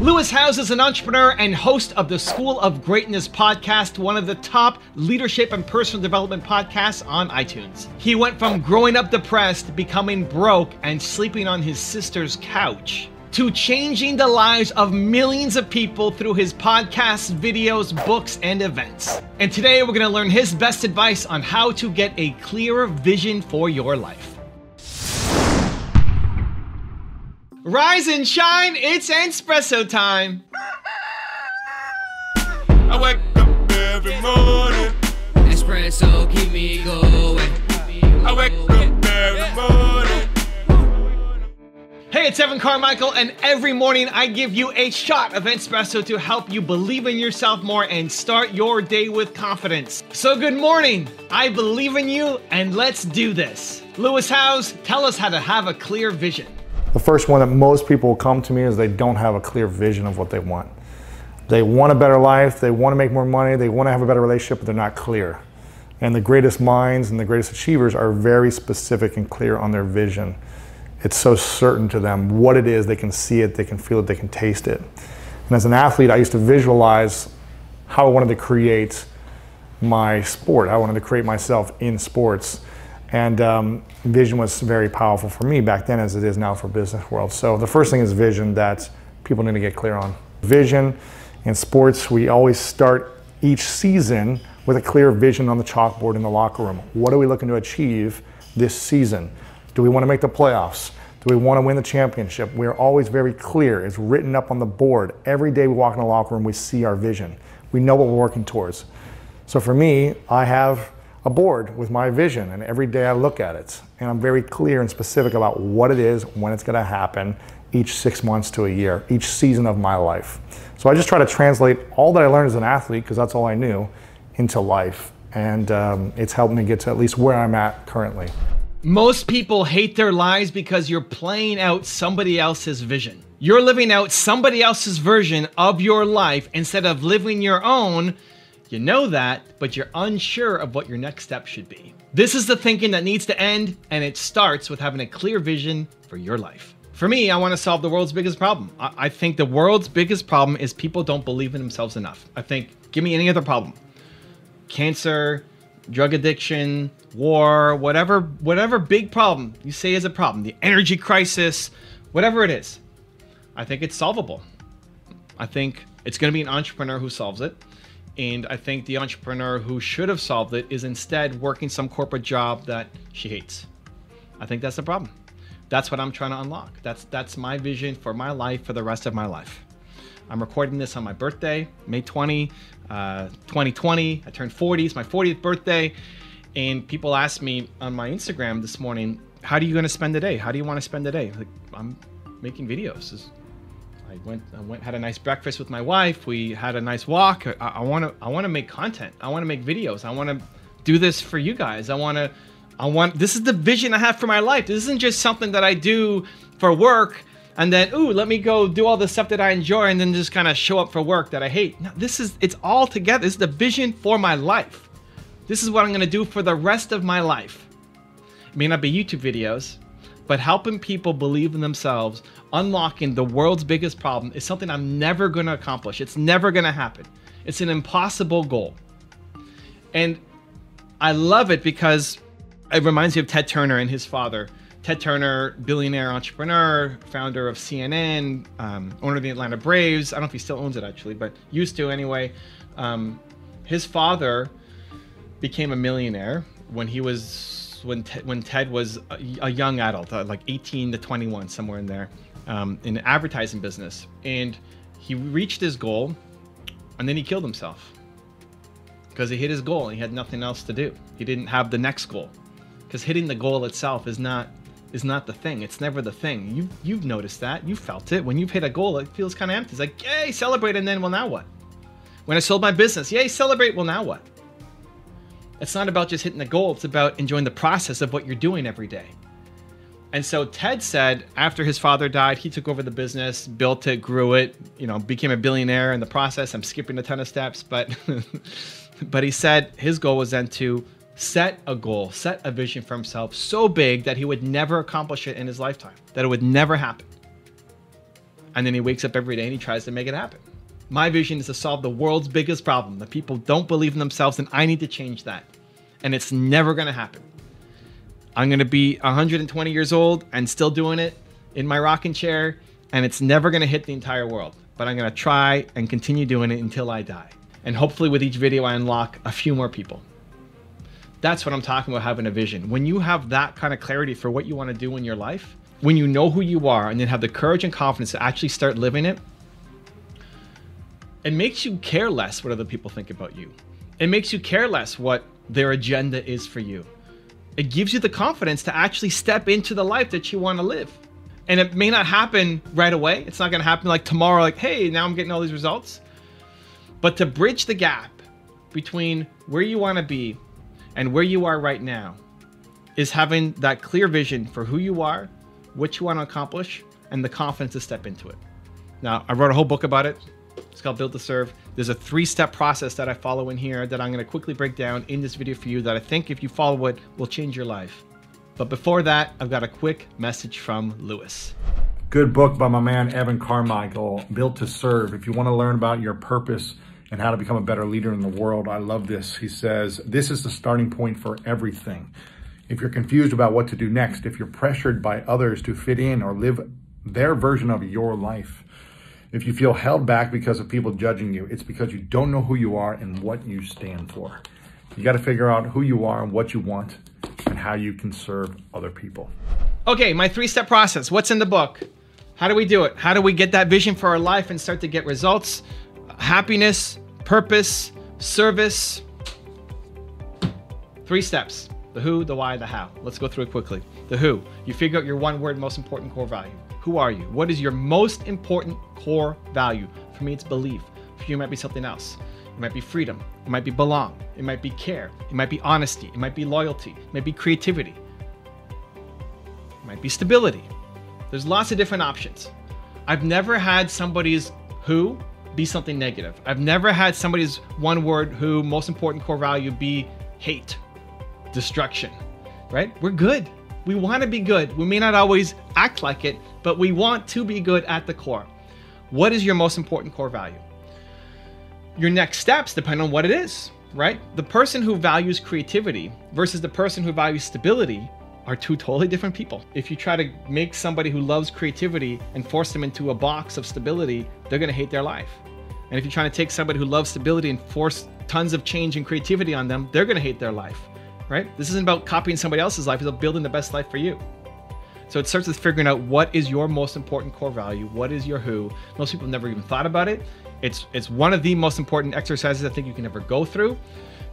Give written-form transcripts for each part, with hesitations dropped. Lewis Howes is an entrepreneur and host of the School of Greatness podcast, one of the top leadership and personal development podcasts on iTunes. He went from growing up depressed, becoming broke, and sleeping on his sister's couch, to changing the lives of millions of people through his podcasts, videos, books, and events. And today we're gonna learn his best advice on how to get a clearer vision for your life. Rise and shine, it's espresso time. I wake up every morning. Espresso, keep me going. I wake up every morning. Hey, it's Evan Carmichael, and every morning I give you a shot of espresso to help you believe in yourself more and start your day with confidence. So good morning, I believe in you, and let's do this. Lewis Howes, tell us how to have a clear vision. The first one that most people come to me is they don't have a clear vision of what they want. They want a better life, they want to make more money, they want to have a better relationship, but they're not clear. And the greatest minds and the greatest achievers are very specific and clear on their vision. It's so certain to them what it is. They can see it, they can feel it, they can taste it. And as an athlete, I used to visualize how I wanted to create my sport, how I wanted to create myself in sports. And vision was very powerful for me back then as it is now for business world. So the first thing is vision that people need to get clear on. Vision in sports, we always start each season with a clear vision on the chalkboard in the locker room. What are we looking to achieve this season? Do we want to make the playoffs? Do we want to win the championship? We're always very clear. It's written up on the board. Every day we walk in the locker room, we see our vision. We know what we're working towards. So for me, I have a board with my vision, and every day I look at it. And I'm very clear and specific about what it is, when it's going to happen, each 6 months to a year, each season of my life. So I just try to translate all that I learned as an athlete, because that's all I knew, into life. And it's helped me get to at least where I'm at currently. Most people hate their lives because you're playing out somebody else's vision. You're living out somebody else's version of your life instead of living your own. You know that, but you're unsure of what your next step should be. This is the thinking that needs to end, and it starts with having a clear vision for your life. For me, I want to solve the world's biggest problem. I think the world's biggest problem is people don't believe in themselves enough. I think, give me any other problem. Cancer, drug addiction, war, whatever big problem you say is a problem, the energy crisis, whatever it is, I think it's solvable. I think it's going to be an entrepreneur who solves it. And I think the entrepreneur who should have solved it is instead working some corporate job that she hates. I think that's the problem. That's what I'm trying to unlock. That's my vision for my life for the rest of my life. I'm recording this on my birthday, May 20, 2020. I turned 40, it's my 40th birthday. And people asked me on my Instagram this morning, how are you gonna spend the day? How do you wanna spend the day? Like, I'm making videos. I had a nice breakfast with my wife. We had a nice walk. I wanna make content. I wanna make videos. I wanna do this for you guys. This is the vision I have for my life. This isn't just something that I do for work. And then, ooh, let me go do all the stuff that I enjoy and then just kind of show up for work that I hate. No, it's all together. This is the vision for my life. This is what I'm gonna do for the rest of my life. It may not be YouTube videos, but helping people believe in themselves, unlocking the world's biggest problem is something I'm never gonna accomplish. It's never gonna happen. It's an impossible goal. And I love it because it reminds me of Ted Turner and his father. Ted Turner, billionaire entrepreneur, founder of CNN, owner of the Atlanta Braves. I don't know if he still owns it actually, but used to anyway. His father became a millionaire when Ted was a young adult, like 18 to 21, somewhere in there, in the advertising business. And he reached his goal and then he killed himself because he hit his goal and he had nothing else to do. He didn't have the next goal because hitting the goal itself is not the thing. It's never the thing. You've noticed that. You felt it. When you've hit a goal, it feels kind of empty. It's like, yay, celebrate, and then, well, now what? When I sold my business, yay, celebrate, well, now what? It's not about just hitting the goal. It's about enjoying the process of what you're doing every day. And so Ted said, after his father died, he took over the business, built it, grew it, you know, became a billionaire in the process. I'm skipping a ton of steps, but, but he said his goal was then to set a goal, set a vision for himself so big that he would never accomplish it in his lifetime, that it would never happen. And then he wakes up every day and he tries to make it happen. My vision is to solve the world's biggest problem, that people don't believe in themselves, and I need to change that. And it's never going to happen. I'm going to be 120 years old and still doing it in my rocking chair, and it's never going to hit the entire world. But I'm going to try and continue doing it until I die. And hopefully with each video, I unlock a few more people. That's what I'm talking about, having a vision. When you have that kind of clarity for what you want to do in your life, when you know who you are and then have the courage and confidence to actually start living it, it makes you care less what other people think about you. It makes you care less what their agenda is for you. It gives you the confidence to actually step into the life that you want to live. And it may not happen right away. It's not going to happen like tomorrow, like, hey, now I'm getting all these results. But to bridge the gap between where you want to be and where you are right now is having that clear vision for who you are, what you want to accomplish, and the confidence to step into it. Now, I wrote a whole book about it. It's called Built to Serve. There's a 3-step process that I follow in here that I'm going to quickly break down in this video for you that I think if you follow it will change your life. But before that, I've got a quick message from Lewis. Good book by my man, Evan Carmichael, Built to Serve. If you want to learn about your purpose and how to become a better leader in the world. I love this. He says, this is the starting point for everything. If you're confused about what to do next, if you're pressured by others to fit in or live their version of your life, if you feel held back because of people judging you, it's because you don't know who you are and what you stand for. You got to figure out who you are and what you want and how you can serve other people. Okay, my 3-step process. What's in the book? How do we do it? How do we get that vision for our life and start to get results, happiness, purpose, service? 3 steps. The who, the why, the how. Let's go through it quickly. The who. You figure out your one word, most important core value. Who are you? What is your most important core value? For me, it's belief. For you, it might be something else. It might be freedom. It might be belong. It might be care. It might be honesty. It might be loyalty. It might be creativity. It might be stability. There's lots of different options. I've never had somebody's who be something negative. I've never had somebody's one word who most important core value be hate, destruction, right? We're good. We want to be good. We may not always act like it, but we want to be good at the core. What is your most important core value? Your next steps depend on what it is, right? The person who values creativity versus the person who values stability are two totally different people. If you try to make somebody who loves creativity and force them into a box of stability, they're gonna hate their life. And if you're trying to take somebody who loves stability and force tons of change and creativity on them, they're gonna hate their life, right? This isn't about copying somebody else's life, it's about building the best life for you. So it starts with figuring out what is your most important core value, what is your who. Most people never even thought about it. It's one of the most important exercises I think you can ever go through.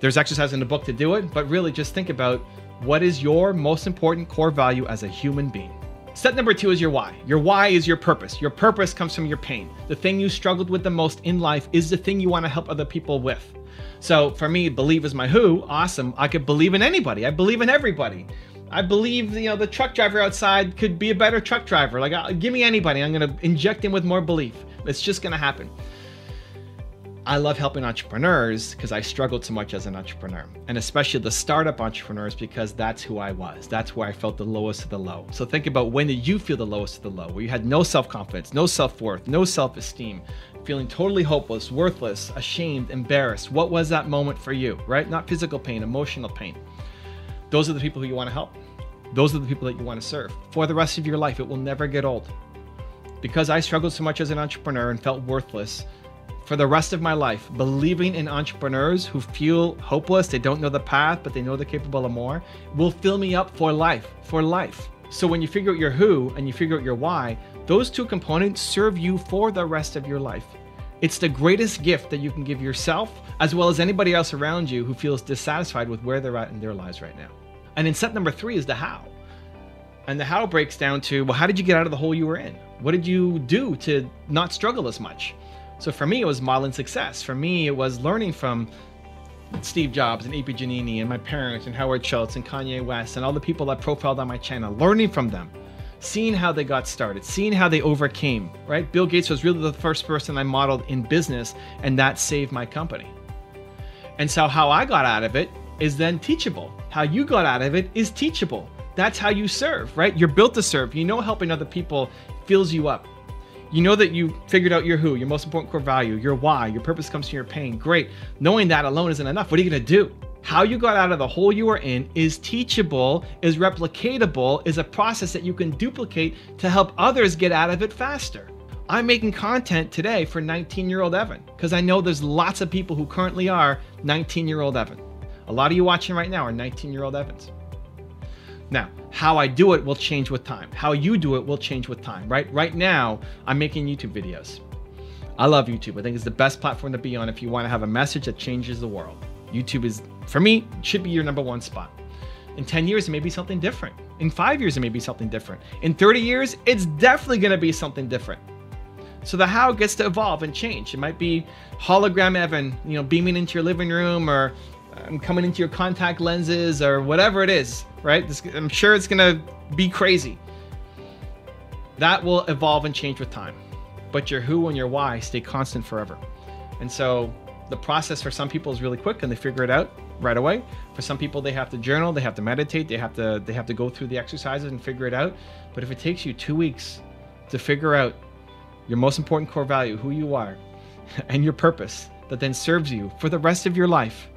There's exercises in the book to do it, but really just think about what is your most important core value as a human being. Step number 2 is your why. Your why is your purpose. Your purpose comes from your pain. The thing you struggled with the most in life is the thing you want to help other people with. So for me, believe is my who. Awesome. I could believe in anybody. I believe in everybody. I believe, you know, the truck driver outside could be a better truck driver. Like, give me anybody. I'm going to inject him with more belief. It's just going to happen. I love helping entrepreneurs because I struggled so much as an entrepreneur, and especially the startup entrepreneurs, because that's who I was. That's where I felt the lowest of the low. So think about, when did you feel the lowest of the low, where you had no self-confidence, no self-worth, no self-esteem, feeling totally hopeless, worthless, ashamed, embarrassed? What was that moment for you, right? Not physical pain, emotional pain. Those are the people who you want to help. Those are the people that you want to serve for the rest of your life. It will never get old. Because I struggled so much as an entrepreneur and felt worthless, for the rest of my life, believing in entrepreneurs who feel hopeless, they don't know the path, but they know they're capable of more, will fill me up for life, for life. So when you figure out your who and you figure out your why, those two components serve you for the rest of your life. It's the greatest gift that you can give yourself, as well as anybody else around you who feels dissatisfied with where they're at in their lives right now. And then step number 3 is the how. And the how breaks down to, well, how did you get out of the hole you were in? What did you do to not struggle as much? So for me, it was modeling success. For me, it was learning from Steve Jobs and A.P. Giannini and my parents and Howard Schultz and Kanye West and all the people that profiled on my channel, learning from them, seeing how they got started, seeing how they overcame, right? Bill Gates was really the first person I modeled in business, and that saved my company. And so how I got out of it is then teachable. How you got out of it is teachable. That's how you serve, right? You're built to serve. You know helping other people fills you up. You know that you figured out your who, your most important core value, your why, your purpose comes from your pain. Great. Knowing that alone isn't enough. What are you going to do? How you got out of the hole you were in is teachable, is replicatable, is a process that you can duplicate to help others get out of it faster. I'm making content today for 19-year-old Evan because I know there's lots of people who currently are 19-year-old Evan. A lot of you watching right now are 19-year-old Evans. Now, how I do it will change with time. How you do it will change with time, right? Right now, I'm making YouTube videos. I love YouTube. I think it's the best platform to be on if you want to have a message that changes the world. YouTube is, for me, should be your #1 spot. In 10 years, it may be something different. In 5 years, it may be something different. In 30 years, it's definitely going to be something different. So the how gets to evolve and change. It might be hologram Evan, you know, beaming into your living room, or coming into your contact lenses, or whatever it is, right? This, I'm sure it's going to be crazy. That will evolve and change with time. But your who and your why stay constant forever. And so the process for some people is really quick and they figure it out right away. For some people, they have to journal, they have to meditate, they have to go through the exercises and figure it out. But if it takes you 2 weeks to figure out your most important core value, who you are, and your purpose that then serves you for the rest of your life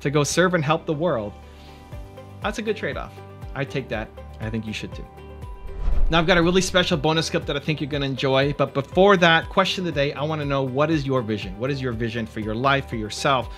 to go serve and help the world, that's a good trade-off. I take that, and I think you should too. Now I've got a really special bonus clip that I think you're gonna enjoy, but before that, question of the day, I wanna know, what is your vision? What is your vision for your life, for yourself,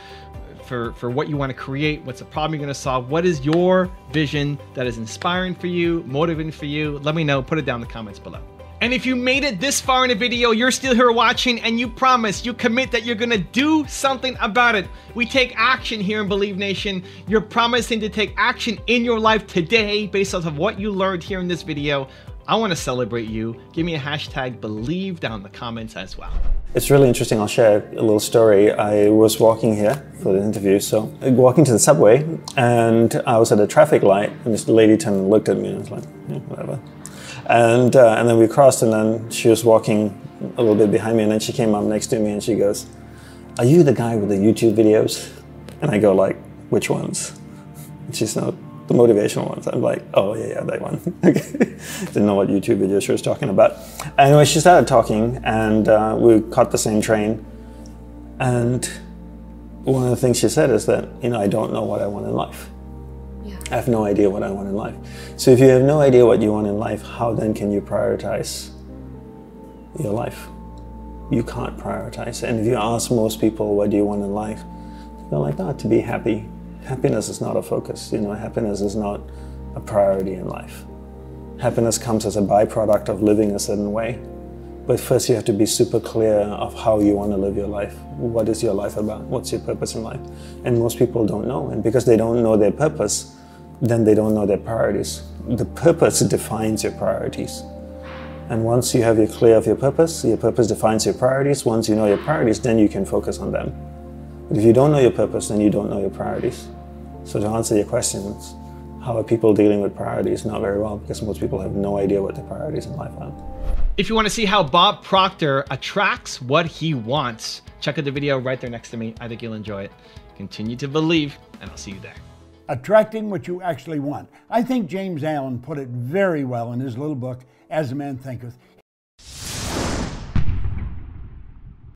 for what you wanna create? What's the problem you're gonna solve? What is your vision that is inspiring for you, motivating for you? Let me know, put it down in the comments below. And if you made it this far in the video, you're still here watching, and you promise, you commit that you're gonna do something about it. We take action here in Believe Nation. You're promising to take action in your life today based off of what you learned here in this video. I wanna celebrate you. Give me a hashtag Believe down in the comments as well. It's really interesting. I'll share a little story. I was walking here for the interview, so walking to the subway, and I was at a traffic light, and this lady turned and looked at me, and I was like, yeah, whatever. And then we crossed, and then she was walking a little bit behind me, and then she came up next to me and she goes, "Are you the guy with the YouTube videos?" And I go like, "Which ones?" And she's not the motivational ones. I'm like, "Oh yeah, that one." Didn't know what YouTube videos she was talking about. Anyway, she started talking, and we caught the same train. And one of the things she said is that, you know, I don't know what I want in life. I have no idea what I want in life. So if you have no idea what you want in life, how then can you prioritize your life? You can't prioritize. And if you ask most people, what do you want in life? They're like, oh, to be happy. Happiness is not a focus. You know, happiness is not a priority in life. Happiness comes as a byproduct of living a certain way. But first you have to be super clear of how you want to live your life. What is your life about? What's your purpose in life? And most people don't know. And because they don't know their purpose, then they don't know their priorities. The purpose defines your priorities. And once you have your clear of your purpose defines your priorities. Once you know your priorities, then you can focus on them. But if you don't know your purpose, then you don't know your priorities. So to answer your questions, how are people dealing with priorities? Not very well, because most people have no idea what their priorities in life are. If you want to see how Bob Proctor attracts what he wants, check out the video right there next to me. I think you'll enjoy it. Continue to believe, and I'll see you there. Attracting what you actually want. I think James Allen put it very well in his little book, As a Man Thinketh.